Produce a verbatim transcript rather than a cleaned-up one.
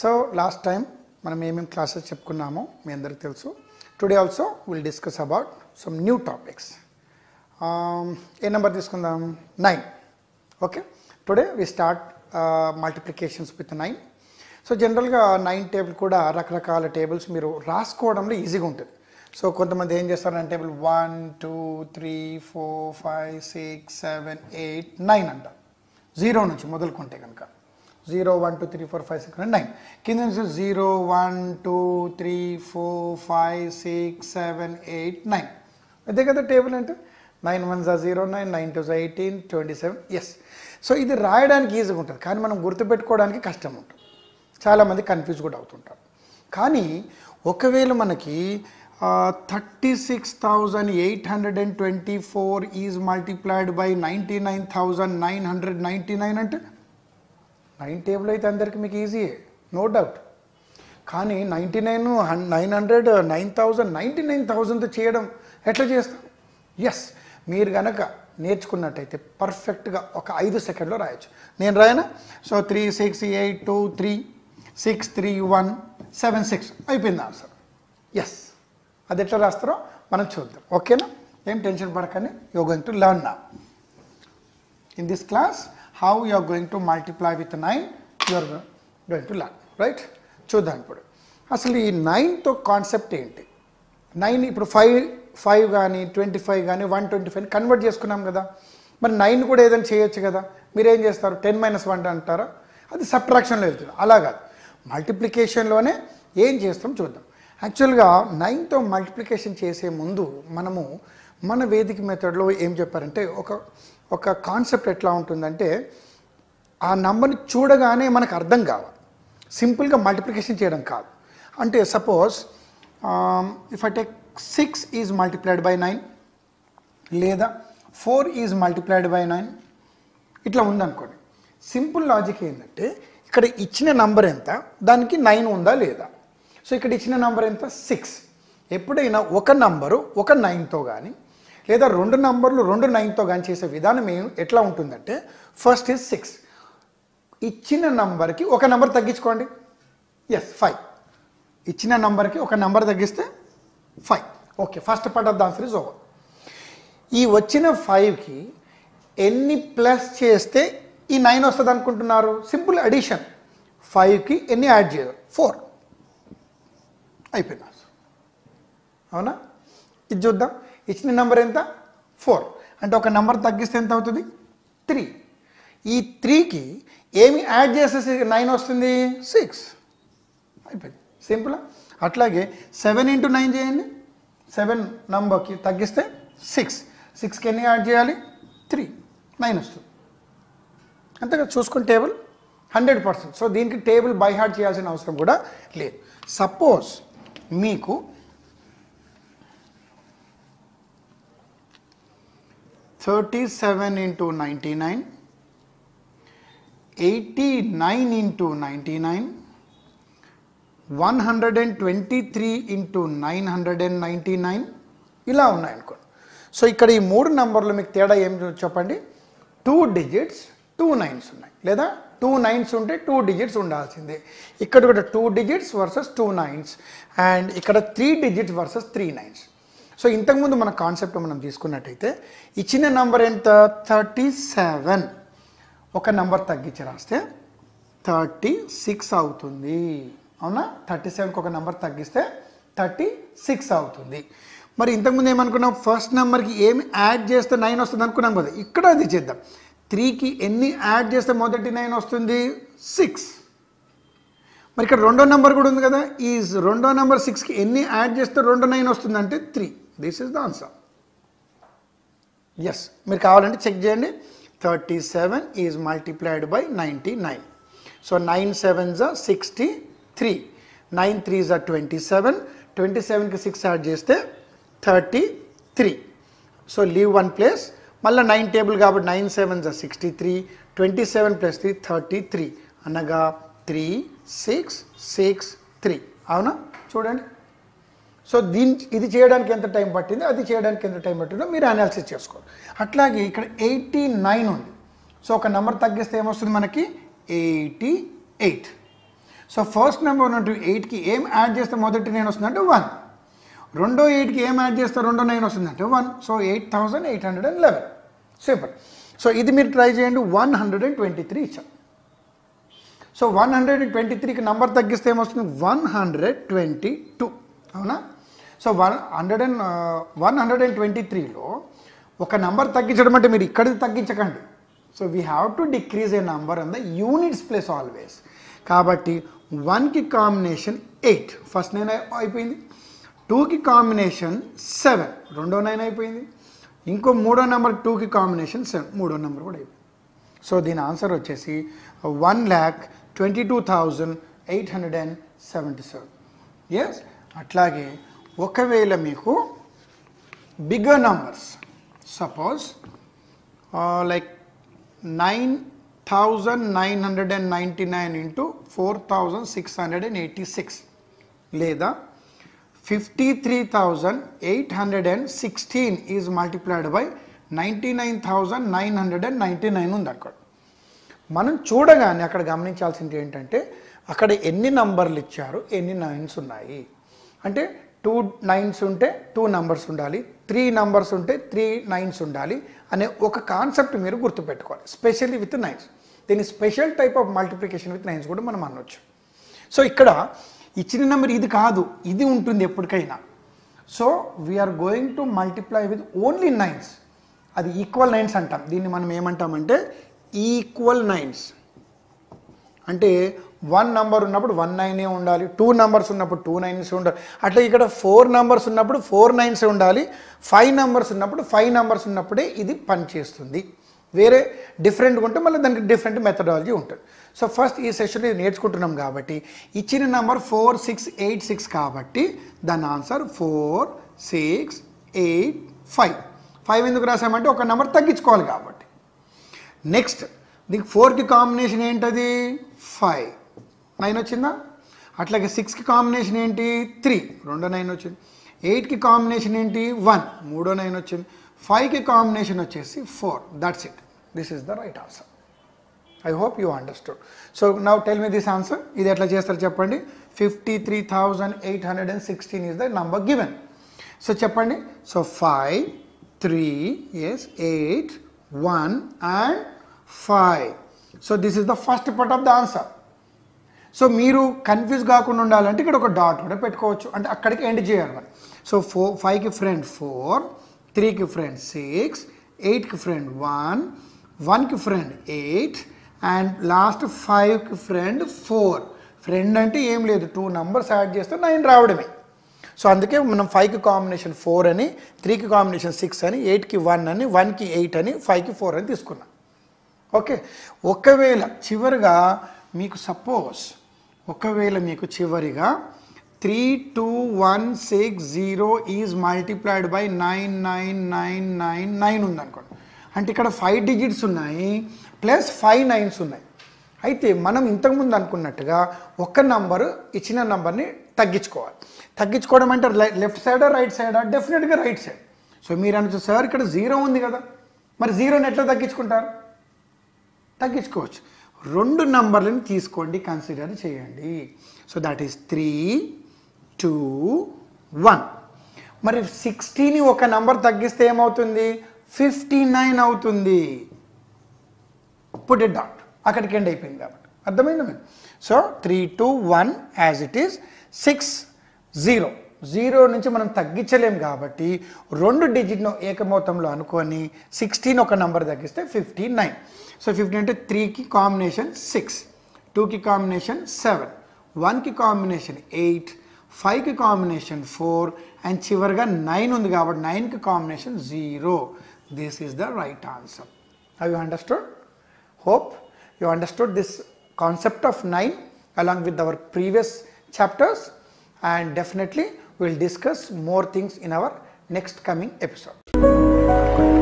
So last time మనం ఏమేం classes చెప్పుకున్నామో మీ అందరికీ తెలుసు. Today also we'll discuss about some new topics. ఏ నెంబర్ తీసుకుందాం? nine. Okay. Today we start uh, multiplications with nine. So general గా nine table కూడా రకరకాల టేబుల్స్ మీరు రాసుకోవడంలో ఈజీగా ఉంటుంది. సో కొంతమంది ఏం చేస్తారంటే table one two three four five six seven eight nine అంట. zero నుంచి మొదలుకుంటే కనుక zero one two three four five six seven eight nine. Kinda zero one two three four five six seven eight nine. They got the table enter. nine ones are zero nine, nine twos are eighteen, twenty-seven. Yes. So either right and keys are good. Can man gurtha pet code and custom. Chalamandi confused good out. Kani Okavel Manaki uh thirty-six thousand eight hundred and twenty-four is multiplied by ninety-nine thousand nine hundred ninety-nine and nine table అయితే అందరికి మీకు easy no doubt కానీ ninety-nine nine hundred nine thousand ninety-nine thousand చేయడం ఎట్లా చేస్తాం yes మీరు గనక నేర్చుకున్నట్టయితే perfect గా ఒక five సెకండ్ లో రాయొచ్చు నేను రాయనా so three six eight two three six three one seven six అయిపోయింది ఆన్సర్ yes అది ఎట్లా రాస్తారో మనం చూద్దాం ఓకేనా ఏం టెన్షన్ పడకండి you going to learn now in this class how you are going to multiply with nine, you are going to learn, right? Chodhan pudu. Asli nine to concept enti. nine ipudu five gaani, twenty-five gaani, one twenty-five convert cheskunnam kada. Mari nine kuda edan cheyochu kada. Meer em chestaru ten minus one antara. Adi subtraction lo velthundi. Ala gaadu. Multiplication lone em chestam chodam. Actually ga nine to multiplication chese mundu manamu mana vedic method lo em chepparante oka ఒక concept ఎట్లా ఉంటుందంటే ఆ నంబర్ని చూడగానే మనకు అర్థం కావాలి సింపుల్గా మల్టిప్లికేషన్ చేయడం కాదు అంటే suppose if I take six is multiplied by nine లేదా four is multiplied by nine ఇట్లా ఉందనుకోండి సింపుల్ లాజిక్ ఏంటంటే ఇక్కడ ఇచ్చిన నంబర్ ఎంత దానికి నైన్ ఉందా లేదా సో ఇక్కడ ఇచ్చిన నంబర్ ఎంత సిక్స్ ఎప్పుడైనా ఒక నంబరు ఒక నైన్తో కానీ లేదా రెండు నంబర్లు రెండు నైన్తో కానీ చేసే విధానం ఎట్లా ఉంటుందంటే ఫస్ట్ ఈజ్ సిక్స్ ఇచ్చిన నంబర్కి ఒక నంబర్ తగ్గించుకోండి ఎస్ ఫైవ్ ఇచ్చిన నంబర్కి ఒక నంబర్ తగ్గిస్తే five okay first part of the answer is over ఈ వచ్చిన ఫైవ్కి ఎన్ని ప్లస్ చేస్తే ఈ నైన్ వస్తుంది అనుకుంటున్నారు సింపుల్ అడిషన్ ఫైవ్కి ఎన్ని యాడ్ చేయాలి ఫోర్ అయిపోయింది అవునా ఇది చూద్దాం ఇచ్చిన నంబర్ ఎంత ఫోర్ అంటే ఒక నంబర్ తగ్గిస్తే ఎంత అవుతుంది త్రీ ఈ త్రీకి ఏమి యాడ్ చేస్తే నైన్ వస్తుంది సిక్స్ అయిపోయింది సింపుల్ అట్లాగే సెవెన్ ఇంటూ నైన్ చేయండి సెవెన్ నంబర్కి తగ్గిస్తే సిక్స్ సిక్స్కి ఎన్ని యాడ్ చేయాలి త్రీ నైన్ వస్తుంది అంతేగా చూసుకుని టేబుల్ హండ్రెడ్ పర్సెంట్ సో దీనికి టేబుల్ బై హార్ట్ చేయాల్సిన అవసరం కూడా లేదు సపోజ్ మీకు thirty-seven into ninety-nine, eighty-nine into ninety-nine, one twenty-three into nine ninety-nine ఇలా ఉన్నాయి అనుకోండి సో ఇక్కడ ఈ మూడు నంబర్లు మీకు తేడా ఏం చెప్పండి టూ డిజిట్స్ టూ నైన్స్ ఉన్నాయి లేదా టూ నైన్స్ ఉంటే టూ డిజిట్స్ ఉండాల్సిందే ఇక్కడ కూడా two digits versus two nines and ఇక్కడ three digits versus three nines so ఇంతకుముందు మన కాన్సెప్ట్ మనం తీసుకున్నట్టయితే ఇచ్చిన నంబర్ ఎంత థర్టీ సెవెన్ ఒక నంబర్ తగ్గించి రాస్తే థర్టీ సిక్స్ అవుతుంది అవునా థర్టీ సెవెన్కి ఒక నంబర్ తగ్గిస్తే థర్టీ సిక్స్ అవుతుంది మరి ఇంతకుముందు ఏమనుకున్నాం ఫస్ట్ నెంబర్కి ఏమి యాడ్ చేస్తే నైన్ వస్తుంది అనుకున్నాం కదా ఇక్కడ అది చేద్దాం త్రీకి ఎన్ని యాడ్ చేస్తే మొదటి నైన్ వస్తుంది సిక్స్ మరి ఇక్కడ రెండో నెంబర్ కూడా ఉంది కదా ఈ రెండో నెంబర్ సిక్స్కి ఎన్ని యాడ్ చేస్తే రెండో నైన్ వస్తుందంటే three this is the answer yes మీరు కావాలంటే చెక్ చేయండి thirty seven is multiplied by ninety nine so nine sevens are sixty three nine threes are twenty seven twenty సెవెన్కి సిక్స్ యాడ్ చేస్తే thirty three so leave one place మళ్ళీ nine table కాబట్టి nine sevens are sixty three twenty seven plus three thirty three అనగా three six six three అవునా చూడండి so దీని ఇది చేయడానికి ఎంత టైం పట్టింది అది చేయడానికి ఎంత టైం పట్టిందో మీరు అనాలిసిస్ చేసుకోండి అట్లాగే ఇక్కడ ఎయిటీ నైన్ ఉంది సో ఒక నెంబర్ తగ్గిస్తే ఏమొస్తుంది మనకి eighty eight So first number ఉన్నట్టు eight కి ఏం యాడ్ చేస్తే మొదటి nine వస్తుందంటే one. రెండో eight కి ఏం యాడ్ చేస్తే రెండో nine వస్తుందంటే one. So eight thousand eight hundred eleven. Simple. So ఇది మీరు ట్రై చేయండి one hundred twenty-three ఇచ్చా. So one hundred twenty-three కి నంబర్ తగ్గిస్తే ఏమొస్తుంది one hundred twenty-two. అవునా? సో one hundred twenty-three లో ఒక నంబర్ తగ్గించడం అంటే మీరు ఇక్కడికి తగ్గించకండి. So we have to decrease a number in the units place always. కాబట్టి one కి కాంబినేషన్ eight ఫస్ట్ నైన్ అయిపోయింది, two కి కాంబినేషన్ seven రెండో నైన్ అయిపోయింది, ఇంకో మూడో నెంబర్ two కి కాంబినేషన్ seven మూడో నెంబర్ కూడా అయిపోయింది. సో దీని ఆన్సర్ వచ్చేసి one lakh twenty-two thousand eight hundred seventy-seven. yes, అట్లాగే ఒకవేళ మీకు bigger numbers, suppose uh, like nine thousand nine hundred ninety-nine into four thousand six hundred eighty-six leda fifty-three thousand eight hundred sixteen is multiplied by ninety-nine thousand nine hundred ninety-nine ఉంది అక్కడ. మనం చూడగానే అక్కడ గమనించాల్సింది ఏంటంటే అక్కడ ఎన్ని నంబర్లు ఇచ్చారు, ఎన్ని నైన్స్ ఉన్నాయి అంటే టూ నైన్స్ ఉంటే టూ నంబర్స్ ఉండాలి, త్రీ నంబర్స్ ఉంటే త్రీ నైన్స్ ఉండాలి అనే ఒక కాన్సెప్ట్ మీరు గుర్తుపెట్టుకోవాలి. స్పెషల్లీ విత్ నైన్స్ దీని special type of multiplication with nines కూడా మనం అనొచ్చు. సో ఇక్కడ ఇచ్చిన నెంబర్ ఇది కాదు, ఇది ఉంటుంది ఎప్పటికైనా. So we are going to multiply with only nines, అది ఈక్వల్ నైన్స్ అంటాం. దీన్ని మనం ఏమంటామంటే ఈక్వల్ నైన్స్ అంటే వన్ నంబర్ ఉన్నప్పుడు వన్ నైనే ఉండాలి, టూ నంబర్స్ ఉన్నప్పుడు టూ నైన్స్ ఉండాలి, అట్లా ఇక్కడ ఫోర్ నంబర్స్ ఉన్నప్పుడు ఫోర్ నైన్స్ ఉండాలి, ఫైవ్ నంబర్స్ ఉన్నప్పుడు ఫైవ్ నంబర్స్ ఉన్నప్పుడే ఇది పనిచేస్తుంది. వేరే డిఫరెంట్గా ఉంటే మళ్ళీ దానికి డిఫరెంట్ మెథడాలజీ ఉంటుంది. సో ఫస్ట్ ఈ సెషన్ ఇది నేర్చుకుంటున్నాం కాబట్టి ఇచ్చిన number four six eight six కాబట్టి దాని answer four six eight five. Five ఎందుకు రాసామంటే ఒక నెంబర్ తగ్గించుకోవాలి కాబట్టి. నెక్స్ట్ దీనికి ఫోర్కి కాంబినేషన్ ఏంటది ఫైవ్ నైన్ వచ్చిందా, అట్లాగే సిక్స్కి కాంబినేషన్ ఏంటి త్రీ రెండో నైన్ వచ్చింది, ఎయిట్కి కాంబినేషన్ ఏంటి వన్ మూడో నైన్ వచ్చింది, ఫైవ్కి కాంబినేషన్ వచ్చేసి four. That's it, this is the right answer. I hope you understood. So now tell me this answer, ఇది ఎట్లా చేస్తారు చెప్పండి. Fifty three thousand eight hundred and sixteen is the number given. So చెప్పండి. So five three yes eight one and five. So this is the first part of the answer. So మీరు confuse కాకుండా ఉండాలంటే ఇక్కడ ఒక dot కూడా పెట్టుకోవచ్చు, అంటే అక్కడికి ఎండ్ చేయాలి మనం. సో ఫోర్ ఫైవ్కి ఫ్రెండ్ ఫోర్, త్రీకి ఫ్రెండ్ సిక్స్, ఎయిట్కి ఫ్రెండ్ వన్, వన్కి ఫ్రెండ్ ఎయిట్ అండ్ లాస్ట్ ఫైవ్కి ఫ్రెండ్ ఫోర్. ఫ్రెండ్ అంటే ఏం లేదు, టూ నంబర్స్ యాడ్ చేస్తే నైన్ రావడమే. సో అందుకే మనం ఫైవ్కి కాంబినేషన్ ఫోర్ అని, త్రీకి కాంబినేషన్ సిక్స్ అని, ఎయిట్కి వన్ అని, వన్కి ఎయిట్ అని, ఫైవ్కి ఫోర్ అని తీసుకున్నాం. ఓకే, ఒకవేళ చివరిగా మీకు సపోజ్ ఒకవేళ మీకు చివరిగా three two one six zero is multiplied by nine nine nine nine nine ఉందనుకోండి, అంటే ఇక్కడ ఫైవ్ డిజిట్స్ ఉన్నాయి ప్లస్ ఫైవ్ నైన్స్ ఉన్నాయి. అయితే మనం ఇంతకుముందు అనుకున్నట్టుగా ఒక్క నంబరు ఇచ్చిన నంబర్ని తగ్గించుకోవాలి. తగ్గించుకోవడం అంటే లెఫ్ట్ సైడా రైట్ సైడా, డెఫినెట్గా రైట్ సైడ్. సో మీరు అనొచ్చు సార్ ఇక్కడ జీరో ఉంది కదా, మరి జీరోని ఎట్లా తగ్గించుకుంటారు? తగ్గించుకోవచ్చు, రెండు నంబర్లను తీసుకోండి, కన్సిడర్ చేయండి. So that is three two one. మరి సిక్స్టీని ఒక నంబర్ తగ్గిస్తే ఏమవుతుంది ఫిఫ్టీ నైన్ అవుతుంది. పుట్ ఇట్ డాట్, అక్కడికి ఎండ్ అయిపోయింది కాబట్టి అర్థమైంది మీరు. So three two one as it is six zero, zero నుంచి మనం తగ్గించలేం కాబట్టి రెండు డిజిట్ను ఏకమౌతంలో అనుకొని సిక్స్టీన్ ఒక నంబర్ తగ్గిస్తే ఫిఫ్టీ నైన్. సో ఫిఫ్టీ అంటే త్రీకి కాంబినేషన్ సిక్స్, టూకి కాంబినేషన్ సెవెన్, వన్కి కాంబినేషన్ ఎయిట్, ఫైవ్కి కాంబినేషన్ ఫోర్ అండ్ చివరిగా నైన్ ఉంది కాబట్టి నైన్కి combination zero. This is the right answer. Have you understood? Hope you understood this concept of nine along with our previous chapters and definitely we will discuss more things in our next coming episode.